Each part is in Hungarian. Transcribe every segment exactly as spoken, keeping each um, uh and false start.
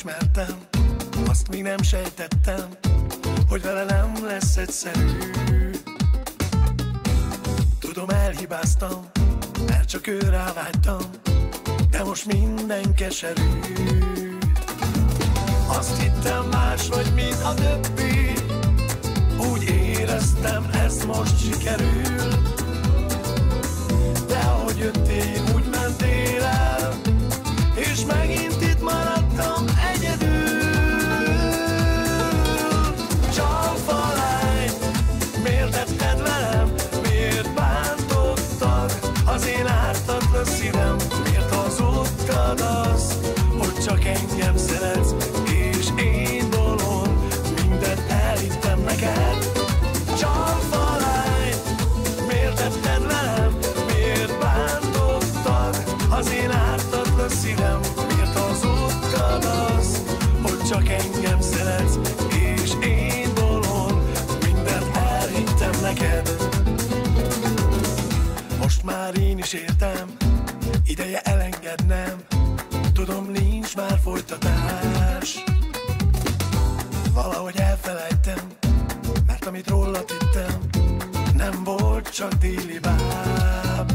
ismertem, azt még nem sejtettem, hogy vele nem lesz egyszerű. Tudom, elhibáztam, mert csak őrá vágytam, de most minden keserű. Azt hittem más vagy, mint a többi, úgy éreztem, ez most sikerül. De ahogy jöttél, úgy mentél el, és megint itt maradtam egyedül. Csalfa lány, miért tetted velem, miért bántottad az én ártatlan szívem, miért hazudtad azt, hogy csak engem szeretsz, és én dolom, mindent elhittem neked. Csalfa lány, miért tetted velem, miért bántottad az én ártatlan szívem, miért hazudtad azt, hogy csak engem szeretsz, és én dolom, mindent elhittem neked. Most már én is értem, ideje elengednem, tudom, nincs már folytatás. Valahogy elfelejtem, mert amit rólad hittem, nem volt csak déli báb.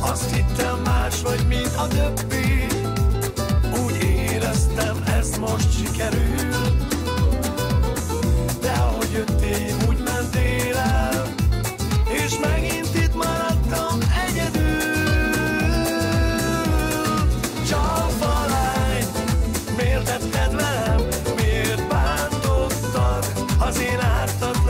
Azt hittem más vagy, mint a többi, úgy éreztem, ez most sikerül. De ahogy jöttél, úgy mentél el, és megint itt maradtam egyedül.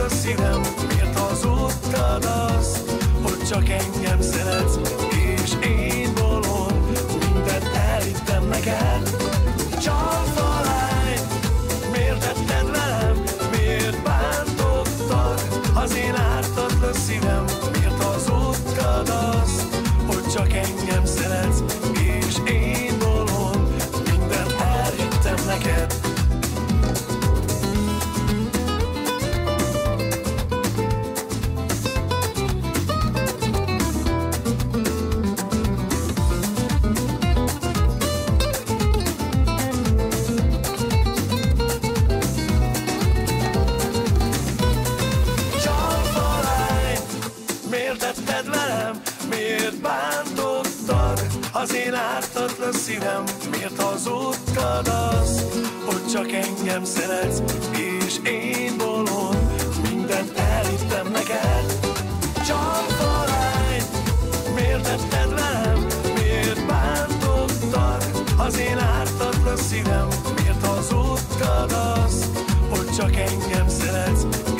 Szívem, miért hazudtad azt, hogy csak engem szeretsz, és én bolond, mindent elhittem neked. Csalfa lány, miért tetted velem, miért bántottad az én ártatlan szívem, miért hazudtad azt, hogy csak engem szeretsz, és én bolond, mindent elhittem neked. Az én ártatlan szívem, miért hazudtad azt, hogy csak engem szeretsz, és én bolond, mindent elhittem neked. Csalfa lány, miért tetted velem, miért bántottad az én ártatlan szívem, miért hazudtad azt, hogy csak engem szeretsz.